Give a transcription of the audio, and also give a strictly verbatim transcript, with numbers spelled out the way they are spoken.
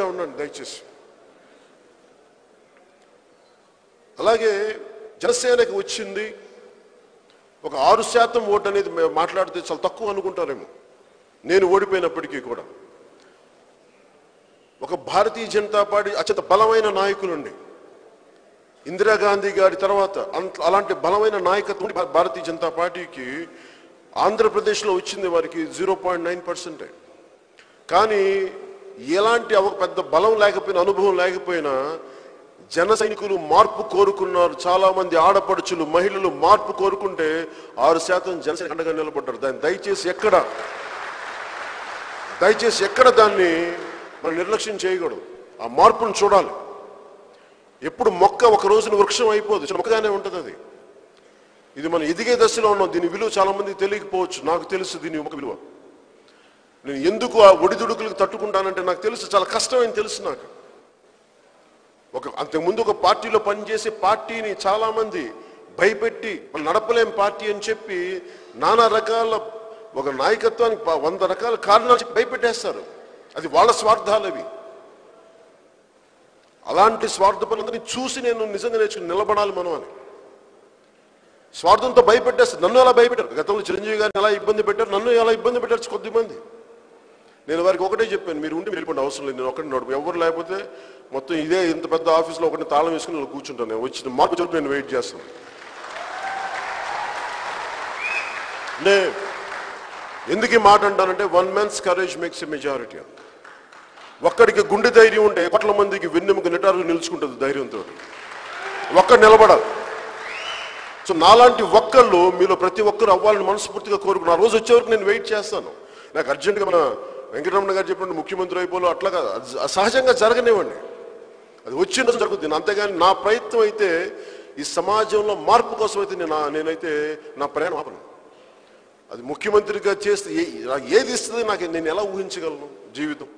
ఖాళీగా ఉండండి దయచేసి. అలాగే జనసేనకి వచ్చింది ఒక ఆరు శాతం ఓటు అనేది మాట్లాడితే చాలా తక్కువ అనుకుంటారేమో, నేను ఓడిపోయినప్పటికీ కూడా. ఒక భారతీయ జనతా పార్టీ అత్యంత బలమైన నాయకులుండి, ఇందిరాగాంధీ గారి తర్వాత అలాంటి బలమైన నాయకత్వం భారతీయ జనతా పార్టీకి ఆంధ్రప్రదేశ్లో వచ్చింది వారికి జీరో పాయింట్ నైన్ పర్సెంటే కానీ ఎలాంటి ఒక పెద్ద బలం లేకపోయినా, అనుభవం లేకపోయినా జన సైనికులు మార్పు కోరుకున్నారు. చాలామంది ఆడపడుచులు, మహిళలు మార్పు కోరుకుంటే ఆరు శాతం జనసేన అండగా నిలబడ్డారు. దాన్ని దయచేసి ఎక్కడ దయచేసి ఎక్కడ దాన్ని మనం నిర్లక్ష్యం చేయకూడదు. ఆ మార్పును చూడాలి. ఎప్పుడు మొక్క ఒక రోజున వృక్షం అయిపోదు, మొక్కగానే ఉంటుంది అది. ఇది మనం ఎదిగే దశలో ఉన్నాం. దీని విలువ చాలామంది తెలియకపోవచ్చు. నాకు తెలుసు దీని ఒక విలువ. నేను ఎందుకు ఆ ఒడిదుడుకులకు తట్టుకుంటానంటే నాకు తెలుసు, చాలా కష్టమని తెలుసు నాకు. ఒక అంతకుముందు ఒక పార్టీలో పనిచేసి పార్టీని చాలామంది భయపెట్టి నడపలేం పార్టీ అని చెప్పి నానా రకాల ఒక నాయకత్వానికి వంద రకాల కారణాలు భయపెట్టేస్తారు. అది వాళ్ళ స్వార్థాలు అవి. అలాంటి స్వార్థ పనులందరినీ చూసి నేను నిజంగా నేర్చుకుని నిలబడాలి మనం అని. స్వార్థంతో భయపెట్టేస్తారు. నన్ను ఎలా భయపెట్టారు, గతంలో చిరంజీవి గారిని ఎలా ఇబ్బంది పెట్టారు, నన్ను ఎలా ఇబ్బంది పెట్టారు కొద్దిమంది. నేను వారికి ఒకటే చెప్పాను, మీరు ఉండి వెళ్ళిపోండి, అవసరం లేదు, నేను ఒకటి నడుపు, ఎవరు లేకపోతే మొత్తం ఇదే ఇంత పెద్ద ఆఫీస్లో ఒకటి తాళం వేసుకుని నేను కూర్చుంటాను, నేను వచ్చిన మార్పు చెప్పి నేను వెయిట్ చేస్తాను. అంటే ఎందుకు ఈ మాట అంటానంటే one man's courage makes a majority. ఒక్కడికి గుండె ధైర్యం ఉంటే కోట్ల మందికి వెన్నెముక నిటారు నిలుచుకుంటుంది ధైర్యంతో. ఒక్కడు నిలబడాలి. సో నాలాంటి ఒక్కళ్ళు మీలో ప్రతి ఒక్కరు అవ్వాలని మనస్ఫూర్తిగా కోరుకున్నా. ఆ రోజు వచ్చేవరకు నేను వెయిట్ చేస్తాను. నాకు అర్జెంటుగా మన వెంకటరమణ గారు చెప్పినట్టు ముఖ్యమంత్రి అయిపోలో అట్లా కాదు, సహజంగా జరగనివ్వండి, అది వచ్చిన జరుగుతుంది. అంతేగాని నా ప్రయత్నం అయితే ఈ సమాజంలో మార్పు కోసం అయితే నేను నేనైతే నా ప్రయాణం ఆపను. అది ముఖ్యమంత్రిగా చేస్తే ఏది ఇస్తుంది నాకు, నేను ఎలా ఊహించగలను జీవితం.